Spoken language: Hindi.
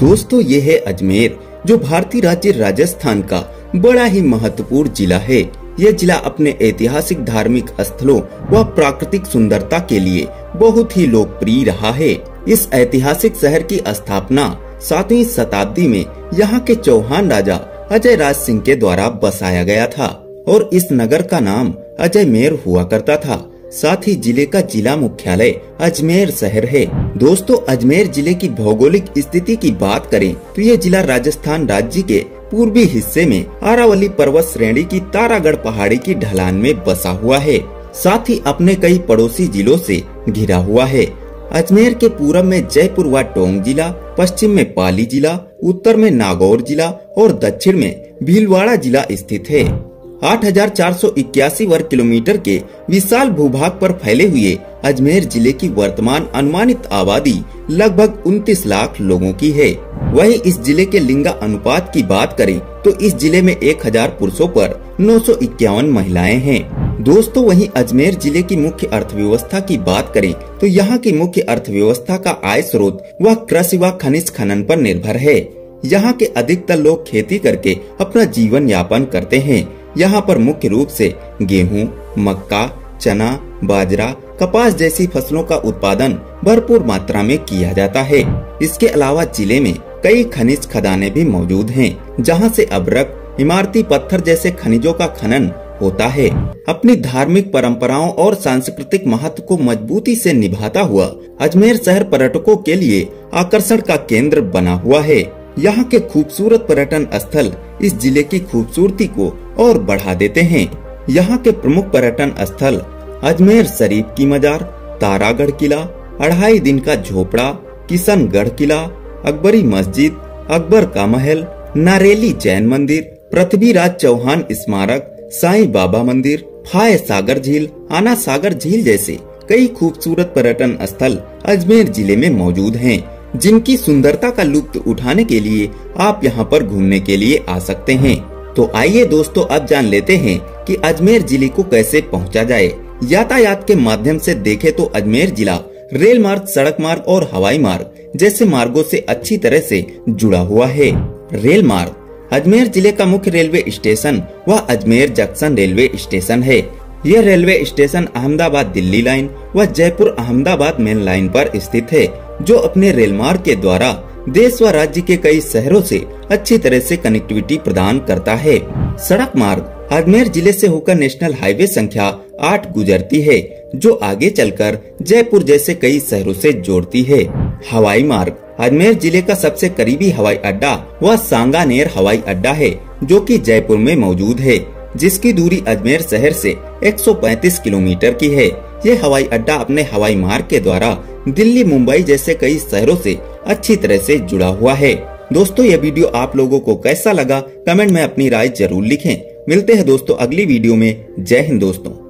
दोस्तों ये है अजमेर, जो भारतीय राज्य राजस्थान का बड़ा ही महत्वपूर्ण जिला है। यह जिला अपने ऐतिहासिक, धार्मिक स्थलों व प्राकृतिक सुंदरता के लिए बहुत ही लोकप्रिय रहा है। इस ऐतिहासिक शहर की स्थापना 7वीं शताब्दी में यहाँ के चौहान राजा अजयराज सिंह के द्वारा बसाया गया था और इस नगर का नाम अजयमेर हुआ करता था। साथ ही जिले का जिला मुख्यालय अजमेर शहर है। दोस्तों अजमेर जिले की भौगोलिक स्थिति की बात करें तो ये जिला राजस्थान राज्य के पूर्वी हिस्से में अरावली पर्वत श्रेणी की तारागढ़ पहाड़ी की ढलान में बसा हुआ है। साथ ही अपने कई पड़ोसी जिलों से घिरा हुआ है। अजमेर के पूरब में जयपुर व टोंक जिला, पश्चिम में पाली जिला, उत्तर में नागौर जिला और दक्षिण में भीलवाड़ा जिला स्थित है। 8,481 वर्ग किलोमीटर के विशाल भूभाग पर फैले हुए अजमेर जिले की वर्तमान अनुमानित आबादी लगभग 29 लाख लोगों की है। वहीं इस जिले के लिंगा अनुपात की बात करें तो इस जिले में 1,000 पुरुषों पर 951 महिलाएं हैं। दोस्तों वहीं अजमेर जिले की मुख्य अर्थव्यवस्था की बात करें तो यहाँ की मुख्य अर्थव्यवस्था का आय स्रोत वह कृषि व खनिज खनन पर निर्भर है। यहाँ के अधिकतर लोग खेती करके अपना जीवन यापन करते हैं। यहाँ पर मुख्य रूप से गेहूँ, मक्का, चना, बाजरा, कपास जैसी फसलों का उत्पादन भरपूर मात्रा में किया जाता है। इसके अलावा जिले में कई खनिज खदानें भी मौजूद हैं, जहाँ से अभ्रक, इमारती पत्थर जैसे खनिजों का खनन होता है। अपनी धार्मिक परंपराओं और सांस्कृतिक महत्व को मजबूती से निभाता हुआ अजमेर शहर पर्यटकों के लिए आकर्षण का केंद्र बना हुआ है। यहाँ के खूबसूरत पर्यटन स्थल इस जिले की खूबसूरती को और बढ़ा देते हैं। यहाँ के प्रमुख पर्यटन स्थल अजमेर शरीफ की मजार, तारागढ़ किला, अढ़ाई दिन का झोपड़ा, किशनगढ़ किला, अकबरी मस्जिद, अकबर का महल, नारेली जैन मंदिर, पृथ्वीराज चौहान स्मारक, साईं बाबा मंदिर, फाय सागर झील, आना सागर झील जैसे कई खूबसूरत पर्यटन स्थल अजमेर जिले में मौजूद हैं, जिनकी सुंदरता का लुत्फ उठाने के लिए आप यहाँ पर घूमने के लिए आ सकते हैं। तो आइए दोस्तों अब जान लेते हैं कि अजमेर जिले को कैसे पहुँचा जाए। यातायात के माध्यम से देखें तो अजमेर जिला रेल मार्ग, सड़क मार्ग और हवाई मार्ग जैसे मार्गों से अच्छी तरह से जुड़ा हुआ है। रेल मार्ग, अजमेर जिले का मुख्य रेलवे स्टेशन व अजमेर जंक्शन रेलवे स्टेशन है। यह railway station Ahmedabad Delhi line व जयपुर अहमदाबाद मेन लाइन पर स्थित है, जो अपने रेल मार्ग के द्वारा देश व राज्य के कई शहरों से अच्छी तरह से कनेक्टिविटी प्रदान करता है। सड़क मार्ग, अजमेर जिले से होकर नेशनल हाईवे संख्या 8 गुजरती है, जो आगे चलकर जयपुर जैसे कई शहरों से जोड़ती है। हवाई मार्ग, अजमेर जिले का सबसे करीबी हवाई अड्डा व सांगानेर हवाई अड्डा है, जो कि जयपुर में मौजूद है, जिसकी दूरी अजमेर शहर से 135 किलोमीटर की है। ये हवाई अड्डा अपने हवाई मार्ग के द्वारा दिल्ली, मुंबई जैसे कई शहरों से अच्छी तरह से जुड़ा हुआ है। दोस्तों ये वीडियो आप लोगों को कैसा लगा, कमेंट में अपनी राय जरूर लिखें। मिलते हैं दोस्तों अगली वीडियो में। जय हिंद दोस्तों।